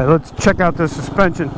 Alright, let's check out the suspension.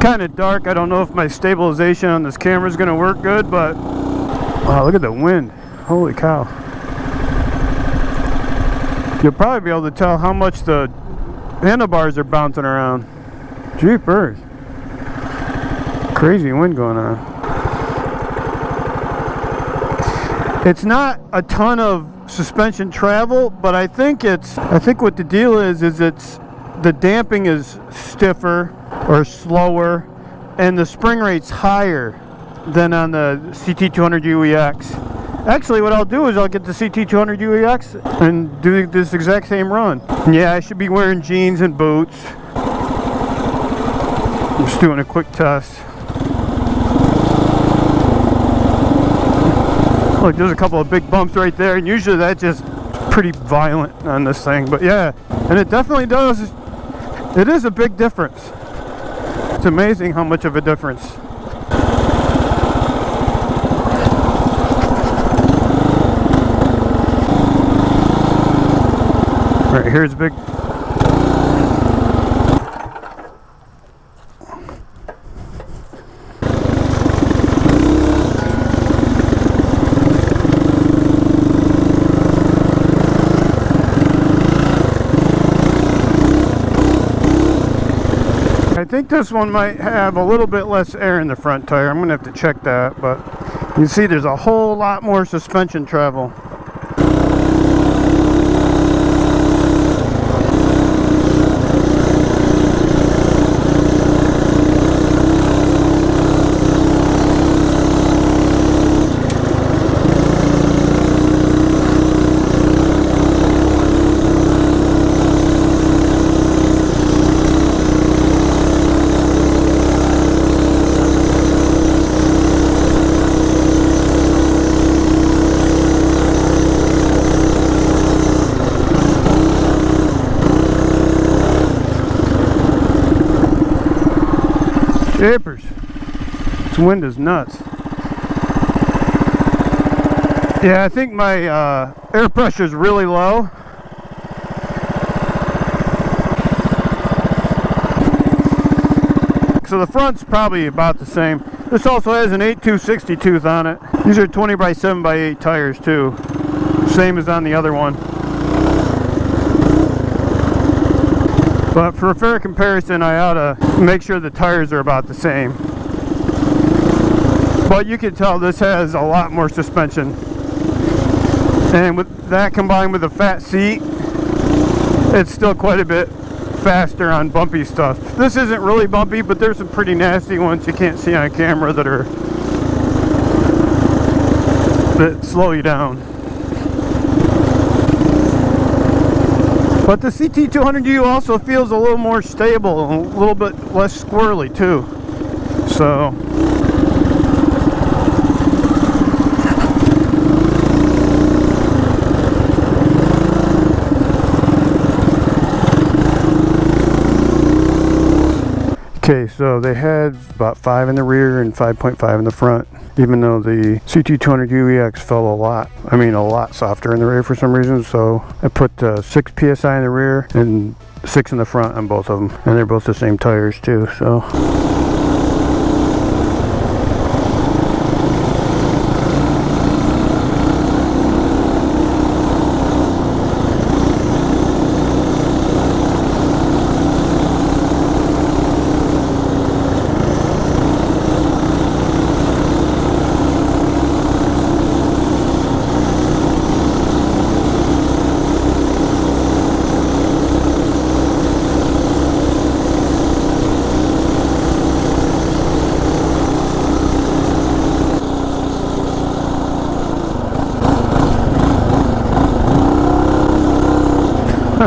Kind of dark. I don't know if my stabilization on this camera is going to work good, but wow, look at the wind. Holy cow. You'll probably be able to tell how much the handlebars are bouncing around. Jeepers. Crazy wind going on. It's not a ton of suspension travel, but I think what the deal is it's the damping is stiffer or slower, and the spring rate's higher than on the CT200U-EX. Actually, what I'll do is I'll get the CT200U-EX and do this exact same run. Yeah, I should be wearing jeans and boots. I'm just doing a quick test. Look, there's a couple of big bumps right there, and usually that just pretty violent on this thing, but yeah, and it definitely does. It is a big difference. It's amazing how much of a difference. All right, here's big. I think this one might have a little bit less air in the front tire. I'm going to have to check that, but you see there's a whole lot more suspension travel. Shippers. This wind is nuts. Yeah, I think my air pressure is really low. So the front's probably about the same. This also has an 8/260 tooth on it. These are 20x7x8 tires too. Same as on the other one. But for a fair comparison, I ought to make sure the tires are about the same. But you can tell this has a lot more suspension. And with that combined with a fat seat, it's still quite a bit faster on bumpy stuff. This isn't really bumpy, but there's some pretty nasty ones you can't see on camera that slow you down. But the CT200U also feels a little more stable, a little bit less squirrely too. So, okay, so they had about 5 in the rear and 5.5 in the front, even though the CT200U-EX fell a lot softer in the rear for some reason. So I put 6 PSI in the rear and 6 in the front on both of them. And they're both the same tires too, so.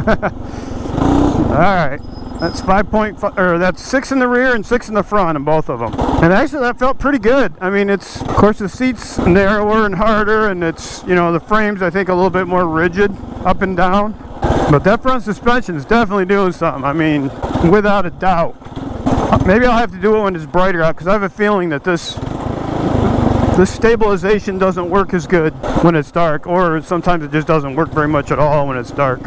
Alright, that's 5.5, or that's 6 in the rear and 6 in the front on both of them. And actually that felt pretty good. I mean, it's, of course the seat's narrower and harder, and it's, you know, the frame's I think a little bit more rigid up and down. But that front suspension is definitely doing something, I mean, without a doubt. Maybe I'll have to do it when it's brighter out, because I have a feeling that the stabilization doesn't work as good when it's dark, or sometimes it just doesn't work very much at all when it's dark.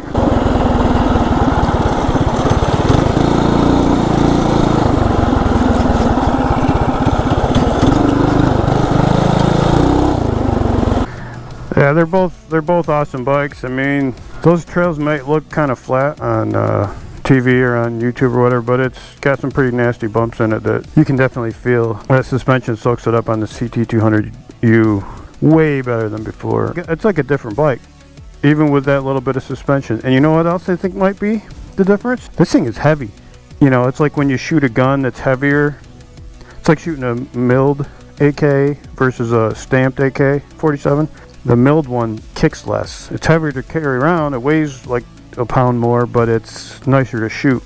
Yeah, they're both awesome bikes. I mean, those trails might look kind of flat on TV or on YouTube or whatever, but it's got some pretty nasty bumps in it that you can definitely feel. That suspension soaks it up on the CT200U way better than before. It's like a different bike, even with that little bit of suspension. And you know what else I think might be the difference? This thing is heavy. You know, it's like when you shoot a gun that's heavier. It's like shooting a milled AK versus a stamped AK-47. The milled one kicks less. It's heavier to carry around. It weighs like a pound more, but it's nicer to shoot,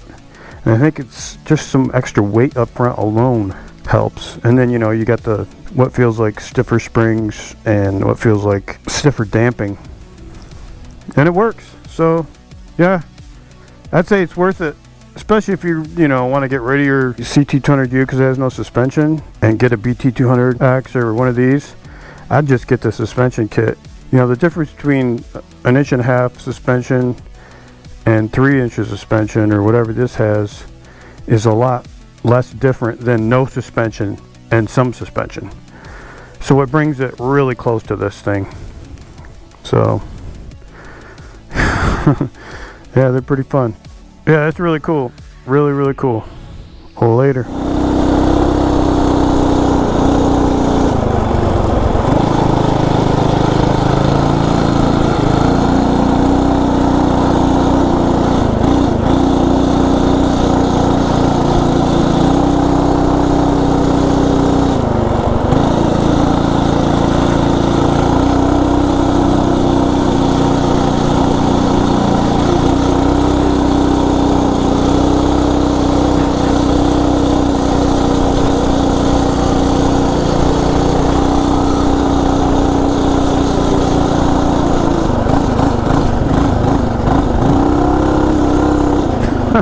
and I think it's just some extra weight up front alone helps. And then, you know, you got the what feels like stiffer springs and what feels like stiffer damping, and it works. So yeah, I'd say it's worth it, especially if you know, want to get rid of your CT200U because it has no suspension and get a BT200X or one of these. I'd just get the suspension kit. You know, the difference between an 1.5 inch suspension and 3 inches suspension or whatever this has is a lot less different than no suspension and some suspension. So it brings it really close to this thing. So yeah, they're pretty fun. Yeah, that's really cool. Really, really cool. Later.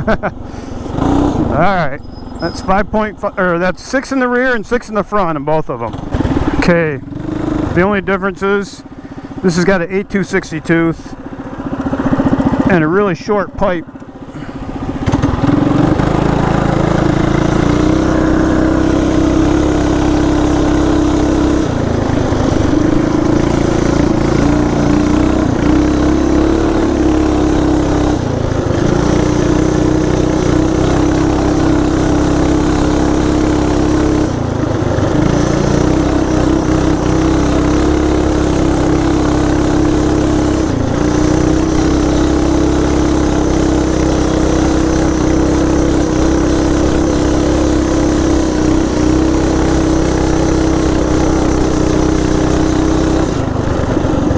Alright, that's 5.5, or that's 6 in the rear and 6 in the front on both of them. Okay, the only difference is this has got an 8/260 tooth and a really short pipe.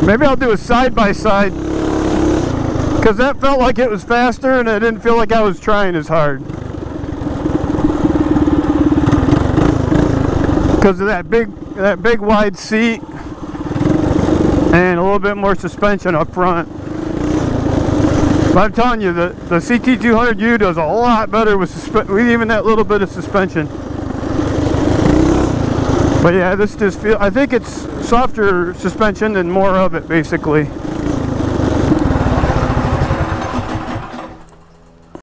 Maybe I'll do a side-by-side, because that felt like it was faster and I didn't feel like I was trying as hard. Because of that big wide seat and a little bit more suspension up front. But I'm telling you, the CT200U does a lot better with even that little bit of suspension. But yeah, this just feels, I think it's softer suspension and more of it basically.